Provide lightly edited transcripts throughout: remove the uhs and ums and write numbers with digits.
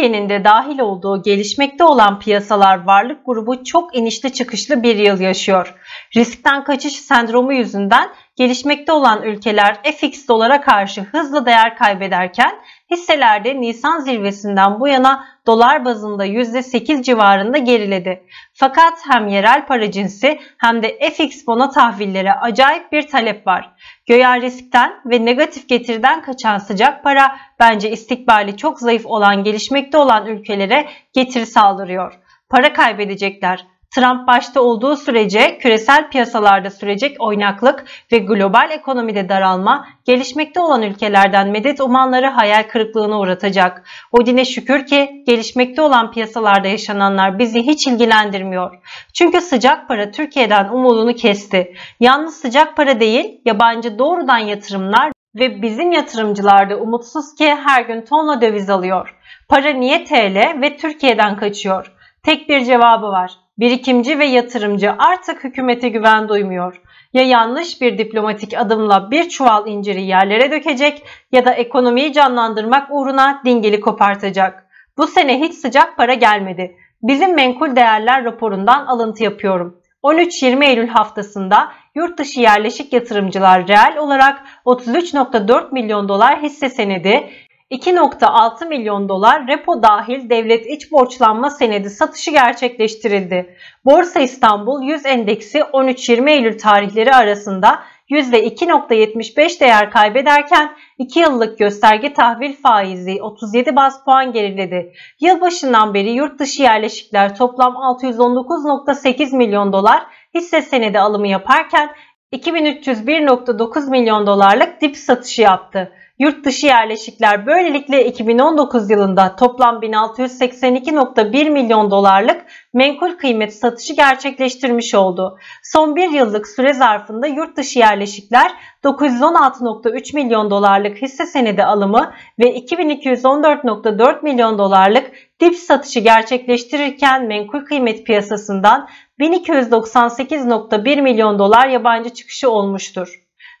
Türkiye'nin de dahil olduğu gelişmekte olan piyasalar varlık grubu çok inişli çıkışlı bir yıl yaşıyor. Riskten kaçış sendromu yüzünden gelişmekte olan ülkeler FX dolara karşı hızlı değer kaybederken hisselerde Nisan zirvesinden bu yana dolar bazında %8 civarında geriledi. Fakat hem yerel para cinsi hem de FX bono tahvillere acayip bir talep var. Göya riskten ve negatif getiriden kaçan sıcak para bence istikbali çok zayıf olan gelişmekte olan ülkelere getiri saldırıyor. Para kaybedecekler. Trump başta olduğu sürece küresel piyasalarda sürecek oynaklık ve global ekonomide daralma gelişmekte olan ülkelerden medet umanları hayal kırıklığına uğratacak. Odin'e şükür ki gelişmekte olan piyasalarda yaşananlar bizi hiç ilgilendirmiyor. Çünkü sıcak para Türkiye'den umudunu kesti. Yalnız sıcak para değil, yabancı doğrudan yatırımlar ve bizim yatırımcılar da umutsuz ki her gün tonla döviz alıyor. Para niye TL ve Türkiye'den kaçıyor? Tek bir cevabı var. Birikimci ve yatırımcı artık hükümete güven duymuyor. Ya yanlış bir diplomatik adımla bir çuval inciri yerlere dökecek ya da ekonomiyi canlandırmak uğruna dingili kopartacak. Bu sene hiç sıcak para gelmedi. Bizim menkul değerler raporundan alıntı yapıyorum. 13-20 Eylül haftasında yurt dışı yerleşik yatırımcılar reel olarak 33.4 milyon dolar hisse senedi, 2.6 milyon dolar repo dahil devlet iç borçlanma senedi satışı gerçekleştirildi. Borsa İstanbul 100 endeksi 13-20 Eylül tarihleri arasında %2.75 değer kaybederken 2 yıllık gösterge tahvil faizi 37 baz puan geriledi. Yılbaşından beri yurt dışı yerleşikler toplam 619.8 milyon dolar hisse senedi alımı yaparken 2301.9 milyon dolarlık DIBS satışı yaptı. Yurt dışı yerleşikler böylelikle 2019 yılında toplam 1682.1 milyon dolarlık menkul kıymet satışı gerçekleştirmiş oldu. Son bir yıllık süre zarfında yurt dışı yerleşikler 916.3 milyon dolarlık hisse senedi alımı ve 2214.4 milyon dolarlık DIBS satışı gerçekleştirirken menkul kıymet piyasasından 1298.1 milyon dolar yabancı çıkışı olmuştur.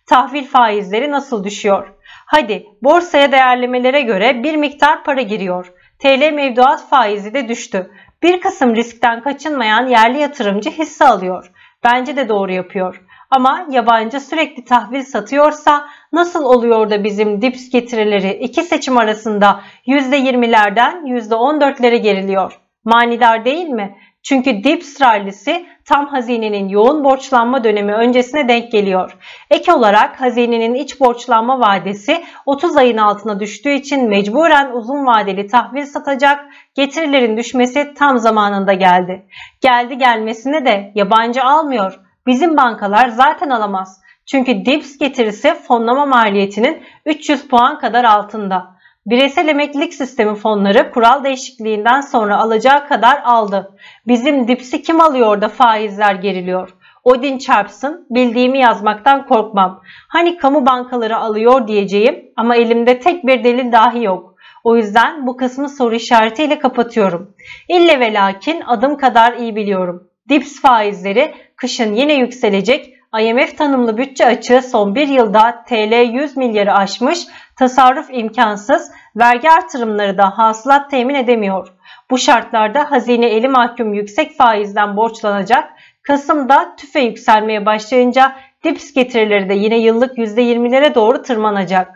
Tahvil faizleri nasıl düşüyor? Hadi borsaya değerlemelere göre bir miktar para giriyor. TL mevduat faizi de düştü. Bir kısım riskten kaçınmayan yerli yatırımcı hisse alıyor. Bence de doğru yapıyor. Ama yabancı sürekli tahvil satıyorsa nasıl oluyor da bizim DIBS getirileri iki seçim arasında %20'lerden %14'lere geriliyor? Manidar değil mi? Çünkü DIBS rallisi tam hazinenin yoğun borçlanma dönemi öncesine denk geliyor. Ek olarak hazinenin iç borçlanma vadesi 30 ayın altına düştüğü için mecburen uzun vadeli tahvil satacak, getirilerin düşmesi tam zamanında geldi. Geldi gelmesine de yabancı almıyor. Bizim bankalar zaten alamaz. Çünkü DIBS getirisi fonlama maliyetinin 300 puan kadar altında. Bireysel emeklilik sistemi fonları kural değişikliğinden sonra alacağı kadar aldı. Bizim DIBS'i kim alıyor da faizler geriliyor? Odin çarpsın, bildiğimi yazmaktan korkmam. Hani kamu bankaları alıyor diyeceğim ama elimde tek bir delil dahi yok. O yüzden bu kısmı soru işaretiyle kapatıyorum. İlle ve lakin adım kadar iyi biliyorum. DIBS faizleri kışın yine yükselecek. IMF tanımlı bütçe açığı son bir yılda TL 100 milyarı aşmış, tasarruf imkansız, vergi artırımları da hasılat temin edemiyor. Bu şartlarda hazine eli mahkum yüksek faizden borçlanacak, Kasım'da TÜFE yükselmeye başlayınca DIBS getirileri de yine yıllık %20'lere doğru tırmanacak.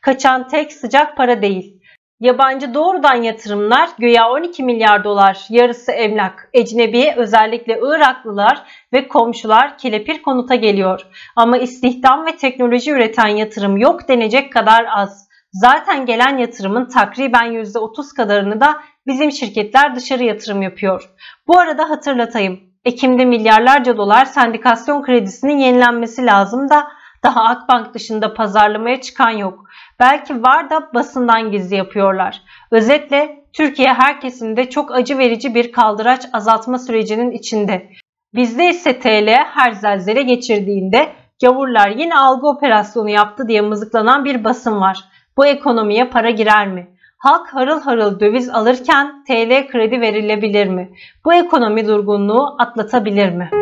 Kaçan tek sıcak para değil. Yabancı doğrudan yatırımlar güya 12 milyar dolar, yarısı emlak, ecnebi özellikle Iraklılar ve komşular kelepir konuta geliyor. Ama istihdam ve teknoloji üreten yatırım yok denecek kadar az. Zaten gelen yatırımın takriben %30 kadarını da bizim şirketler dışarı yatırım yapıyor. Bu arada hatırlatayım, Ekim'de milyarlarca dolar sendikasyon kredisinin yenilenmesi lazım da daha Akbank dışında pazarlamaya çıkan yok. Belki var da basından gizli yapıyorlar. Özetle Türkiye herkesin de çok acı verici bir kaldıraç azaltma sürecinin içinde. Bizde ise TL her zelzele geçirdiğinde gavurlar yine algı operasyonu yaptı diye mızıklanan bir basın var. Bu ekonomiye para girer mi? Halk harıl harıl döviz alırken TL kredi verilebilir mi? Bu ekonomi durgunluğu atlatabilir mi?